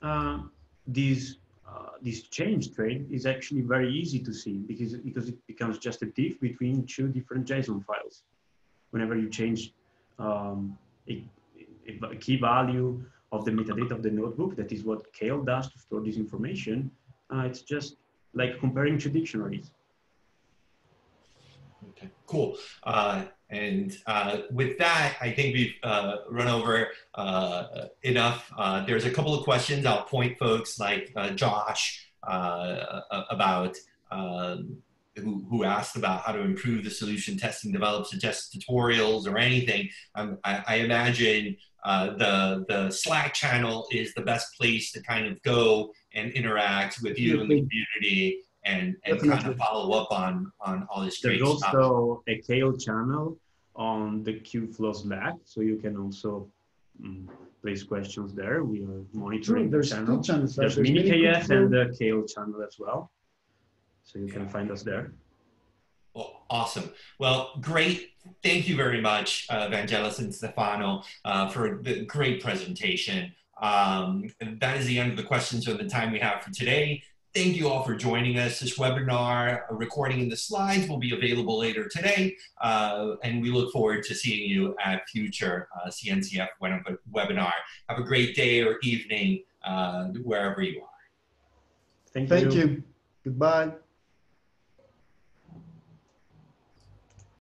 uh, these Uh, this change train is actually very easy to see because, because it becomes just a diff between two different JSON files. Whenever you change um, a, a key value of the metadata of the notebook, that is what Kale does to store this information, uh, it's just like comparing two dictionaries. Okay, cool. Uh, and uh, with that, I think we've uh, run over uh, enough. Uh, there's a couple of questions. I'll point folks like uh, Josh uh, about uh, who, who asked about how to improve the solution testing, develop, suggest tutorials or anything. Um, I, I imagine uh, the, the Slack channel is the best place to kind of go and interact with you in the community. And, and kind of follow up on, on all this great stuff. There's also a Kale channel on the Kubeflow Slack, so you can also mm, place questions there. We are monitoring True, the channel. There's, there's MiniKF and the Kale channel as well, so you yeah. can find us there. Well, awesome. Well, great. Thank you very much, uh, Vangelis and Stefano, uh, for the great presentation. Um, that is the end of the questions for the time we have for today. Thank you all for joining us. This webinar, a recording and the slides will be available later today, uh, and we look forward to seeing you at future uh, C N C F web webinar. Have a great day or evening, uh, wherever you are. Thank you. Thank you. Goodbye.